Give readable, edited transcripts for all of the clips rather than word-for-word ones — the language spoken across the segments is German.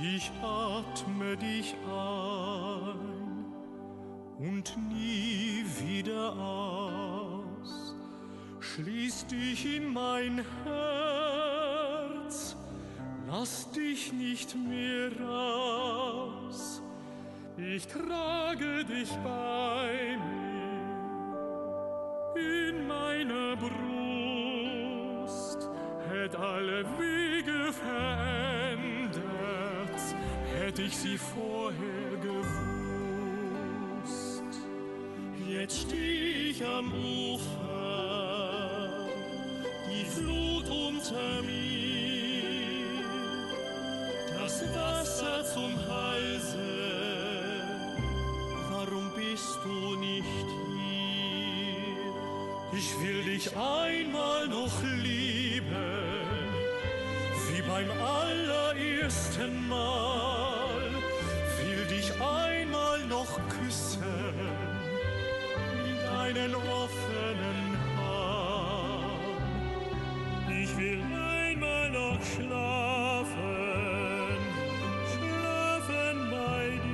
Ich atme dich ein und nie wieder aus. Schließ dich in mein Herz, lass dich nicht mehr raus. Ich trage dich bei mir in meine Brust. Hätt alle Wege verändert, hätt ich sie vorher gewusst. Jetzt steh ich am Ufer, die Flut unter mir, das Wasser zum Halse. Warum bist du nicht hier? Ich will dich einmal noch lieben, wie beim allerersten Mal. Will dich einmal noch küssen, in deinen offenen Arm. Ich will einmal noch schlafen, schlafen bei dir.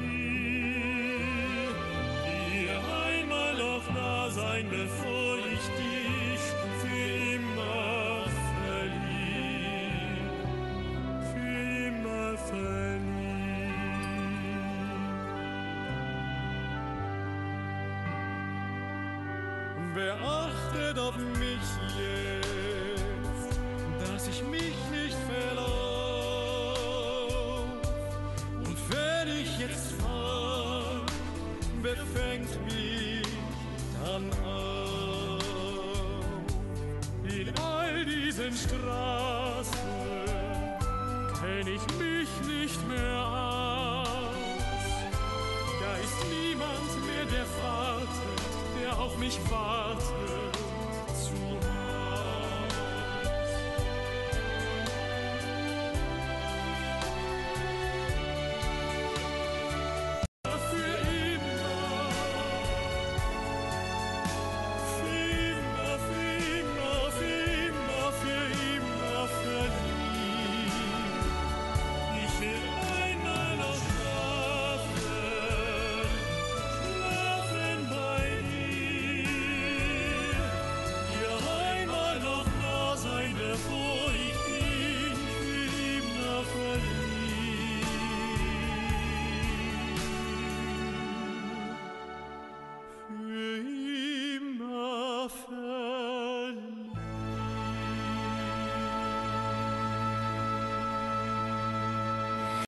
Sein, bevor ich dich für immer verlieb, für immer verlieb. Wer achtet auf mich jetzt, dass ich mich nicht verlauf? Und wenn ich jetzt fall, wer fängt mich dann auf? In all diesen Straßen kenn ich mich nicht mehr aus. Da ist niemand mehr, der wartet, der auf mich wartet.